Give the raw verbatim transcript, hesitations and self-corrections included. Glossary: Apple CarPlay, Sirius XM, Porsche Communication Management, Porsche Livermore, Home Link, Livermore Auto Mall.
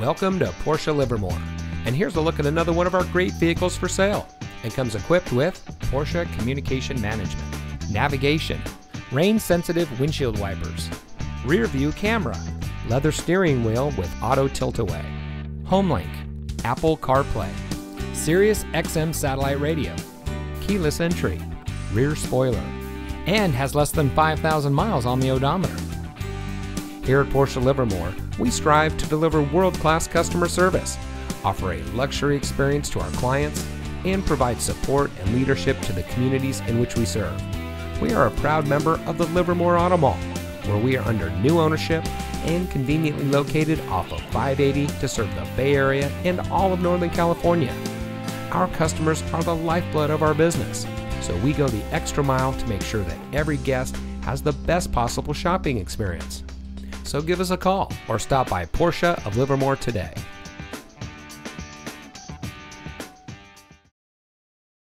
Welcome to Porsche Livermore, and here's a look at another one of our great vehicles for sale. It comes equipped with Porsche Communication Management, navigation, rain-sensitive windshield wipers, rear-view camera, leather steering wheel with auto tilt-away, Home Link, Apple CarPlay, Sirius X M satellite radio, keyless entry, rear spoiler, and has less than five thousand miles on the odometer. Here at Porsche Livermore, we strive to deliver world-class customer service, offer a luxury experience to our clients, and provide support and leadership to the communities in which we serve. We are a proud member of the Livermore Auto Mall, where we are under new ownership and conveniently located off of five eighty to serve the Bay Area and all of Northern California. Our customers are the lifeblood of our business, so we go the extra mile to make sure that every guest has the best possible shopping experience. So give us a call or stop by Porsche of Livermore today.